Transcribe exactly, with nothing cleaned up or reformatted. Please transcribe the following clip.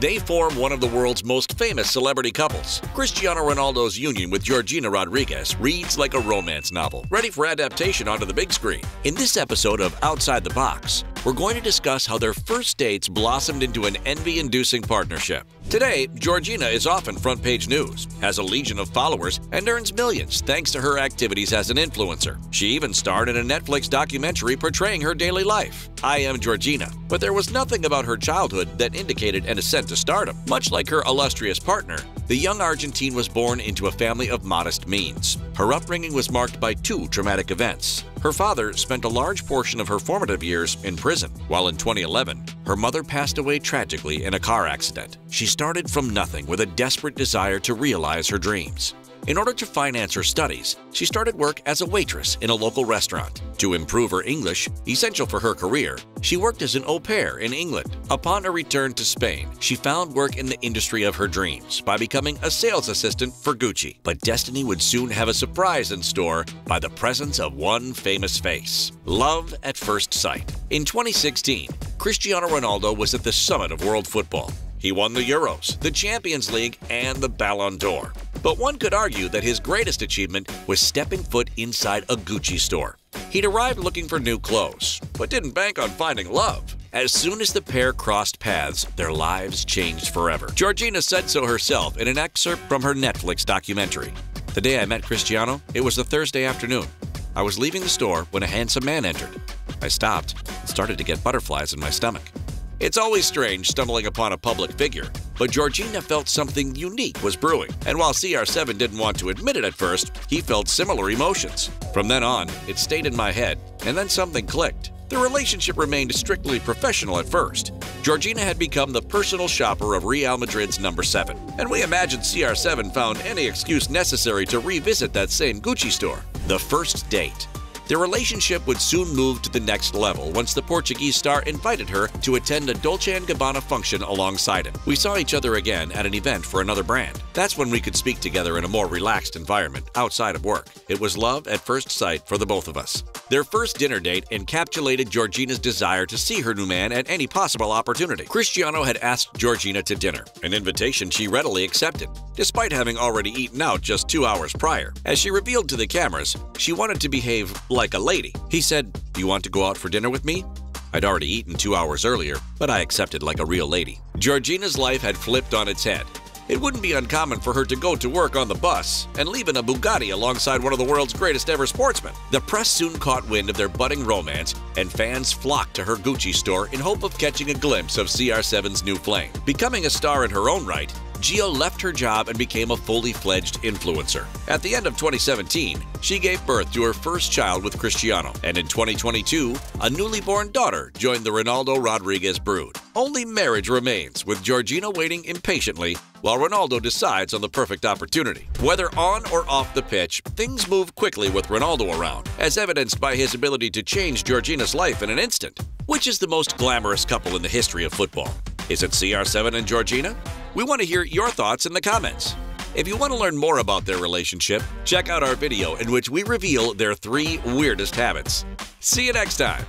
They form one of the world's most famous celebrity couples. Cristiano Ronaldo's union with Georgina Rodriguez reads like a romance novel, ready for adaptation onto the big screen. In this episode of Outside the Box, we're going to discuss how their first dates blossomed into an envy-inducing partnership. Today, Georgina is often front-page news, has a legion of followers, and earns millions thanks to her activities as an influencer. She even starred in a Netflix documentary portraying her daily life, I Am Georgina. But there was nothing about her childhood that indicated an ascent to stardom. Much like her illustrious partner, the young Argentine was born into a family of modest means. Her upbringing was marked by two traumatic events. Her father spent a large portion of her formative years in prison, while in twenty eleven, her mother passed away tragically in a car accident. She started from nothing with a desperate desire to realize her dreams. In order to finance her studies, she started work as a waitress in a local restaurant. To improve her English, essential for her career, she worked as an au pair in England. Upon her return to Spain, she found work in the industry of her dreams by becoming a sales assistant for Gucci. But destiny would soon have a surprise in store by the presence of one famous face. Love at first sight. In twenty sixteen, Cristiano Ronaldo was at the summit of world football. He won the Euros, the Champions League, and the Ballon d'Or. But one could argue that his greatest achievement was stepping foot inside a Gucci store. He'd arrived looking for new clothes, but didn't bank on finding love. As soon as the pair crossed paths, their lives changed forever. Georgina said so herself in an excerpt from her Netflix documentary. The day I met Cristiano, it was a Thursday afternoon. I was leaving the store when a handsome man entered. I stopped and started to get butterflies in my stomach. It's always strange stumbling upon a public figure, but Georgina felt something unique was brewing. And while C R seven didn't want to admit it at first, he felt similar emotions. From then on, it stayed in my head, and then something clicked. The relationship remained strictly professional at first. Georgina had become the personal shopper of Real Madrid's number seven, and we imagine C R seven found any excuse necessary to revisit that same Gucci store. The first date. Their relationship would soon move to the next level once the Portuguese star invited her to attend a Dolce and Gabbana function alongside him. We saw each other again at an event for another brand. That's when we could speak together in a more relaxed environment outside of work. It was love at first sight for the both of us. Their first dinner date encapsulated Georgina's desire to see her new man at any possible opportunity. Cristiano had asked Georgina to dinner, an invitation she readily accepted, despite having already eaten out just two hours prior. As she revealed to the cameras, she wanted to behave like a lady. He said, "Do you want to go out for dinner with me?" I'd already eaten two hours earlier, but I accepted like a real lady. Georgina's life had flipped on its head. It wouldn't be uncommon for her to go to work on the bus and leave in a Bugatti alongside one of the world's greatest ever sportsmen. The press soon caught wind of their budding romance, and fans flocked to her Gucci store in hope of catching a glimpse of C R seven's new flame. Becoming a star in her own right, Gio left her job and became a fully-fledged influencer. At the end of twenty seventeen, she gave birth to her first child with Cristiano, and in twenty twenty-two, a newly born daughter joined the Ronaldo Rodriguez brood. Only marriage remains, with Georgina waiting impatiently while Ronaldo decides on the perfect opportunity. Whether on or off the pitch, things move quickly with Ronaldo around, as evidenced by his ability to change Georgina's life in an instant. Which is the most glamorous couple in the history of football? Is it C R seven and Georgina? We want to hear your thoughts in the comments. If you want to learn more about their relationship, check out our video in which we reveal their three weirdest habits. See you next time.